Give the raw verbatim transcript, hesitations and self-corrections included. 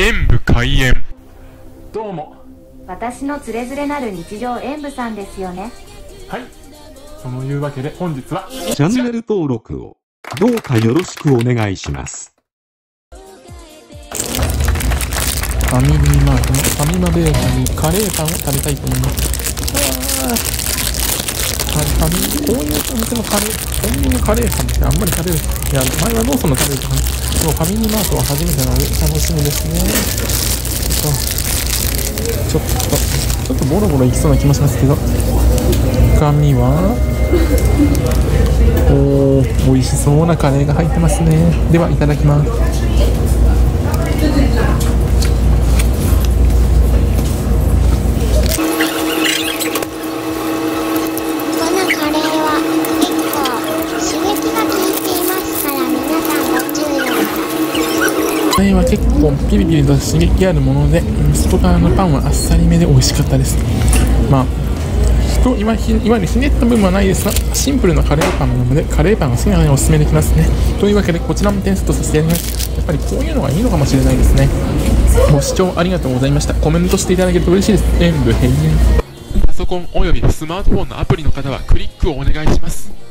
演舞開演。どうも、私のつれづれなる日常演舞さんですよね。はい、そのいうわけで本日はチャンネル登録をどうかよろしくお願いします。ファミリーマートのファミマベーカリーカレーパンを食べたいと思います。ああ、ファミこういうお店のカレー、コンビニのカレーパンってあんまり食べる、いや前はローソンのカレーパン、もうファミリーマートは初めてなので楽しみですね。ちょっとちょっとボロボロいきそうな気もしますけど、他にはおー、美味しそうなカレーが入ってますね。ではいただきます。カレーは結構ピリピリと刺激あるもので、外側のパンはあっさりめで美味しかったです。まあ人いわゆるひねった部分はないですが、シンプルなカレーパンなのでカレーパンが好きなのにおすすめできますね。というわけでこちらも点数とさせていただきます。やっぱりこういうのがいいのかもしれないですね。ご視聴ありがとうございました。コメントしていただけると嬉しいです。演舞閉園。パソコンおよびスマートフォンのアプリの方はクリックをお願いします。